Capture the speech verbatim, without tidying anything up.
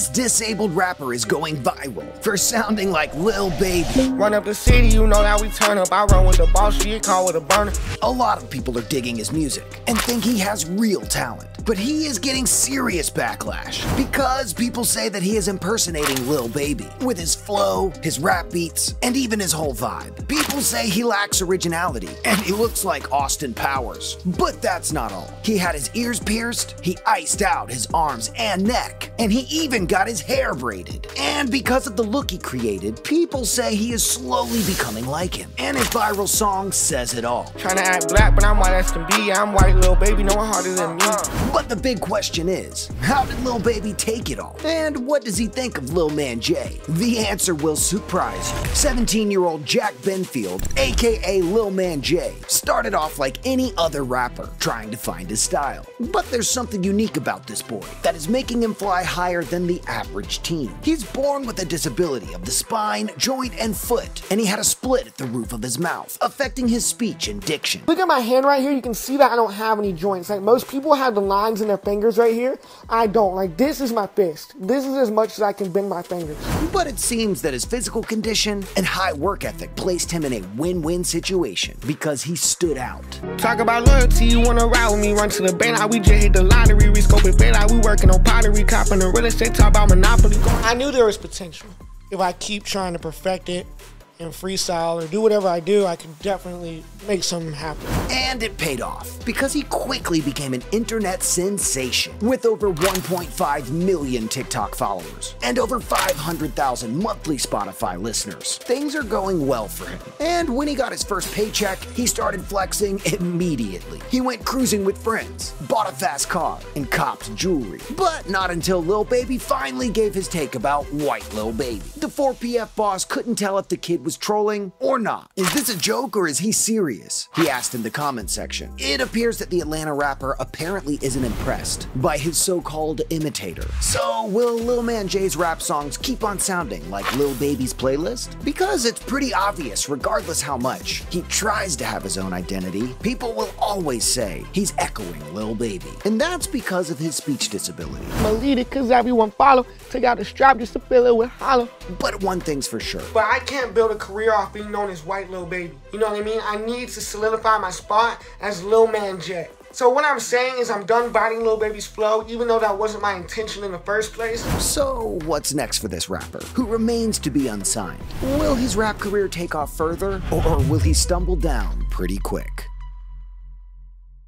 This disabled rapper is going viral for sounding like Lil Baby. Run up the city, you know that we turn up. I run with the ball, she get caught with a burner. A lot of people are digging his music and think he has real talent. But he is getting serious backlash because people say that he is impersonating Lil Baby with his flow, his rap beats, and even his whole vibe. People say he lacks originality and he looks like Austin Powers. But that's not all. He had his ears pierced, he iced out his arms and neck, and he even got his hair braided. And because of the look he created, people say he is slowly becoming like him. And his viral song says it all. Trying to act black, but I'm white as can be. I'm white, Lil Baby, no one harder than me. But the big question is, how did Lil Baby take it all? And what does he think of Lil Man J? The answer will surprise you. seventeen-year-old Jack Benfield, aka Lil Man J, started off like any other rapper, trying to find his style. But there's something unique about this boy that is making him fly higher than the average teen. He's born with a disability of the spine, joint, and foot, and he had a split at the roof of his mouth, affecting his speech and diction. Look at my hand right here, you can see that I don't have any joints. Like most people have the line in their fingers right here. I don't. Like, this is my fist. This is as much as I can bend my fingers. But it seems that his physical condition and high work ethic placed him in a win-win situation because he stood out. Talk about loyalty, you wanna ride with me, run to the bank, how we just hit the lottery, we scoping bed, how we working on pottery, copping the real estate, talk about monopoly. I knew there was potential. If I keep trying to perfect it, and freestyle or do whatever I do, I can definitely make something happen. And it paid off because he quickly became an internet sensation with over one point five million TikTok followers and over five hundred thousand monthly Spotify listeners. Things are going well for him. And when he got his first paycheck, he started flexing immediately. He went cruising with friends, bought a fast car, and copped jewelry. But not until Lil Baby finally gave his take about white Lil Baby. The four P F boss couldn't tell if the kid was was trolling or not. Is this a joke or is he serious? He asked in the comment section. It appears that the Atlanta rapper apparently isn't impressed by his so-called imitator. So will Lil Man J's rap songs keep on sounding like Lil Baby's playlist? Because it's pretty obvious, regardless how much he tries to have his own identity, people will always say he's echoing Lil Baby. And that's because of his speech disability. My leader, cause everyone follow. Take out the strap just to fill it with hollow. But one thing's for sure. But I can't build a career off being known as white Lil Baby. You know what I mean? I need to solidify my spot as Lil Man J. So what I'm saying is I'm done biting Lil Baby's flow, even though that wasn't my intention in the first place. So what's next for this rapper, who remains to be unsigned? Will his rap career take off further, or will he stumble down pretty quick?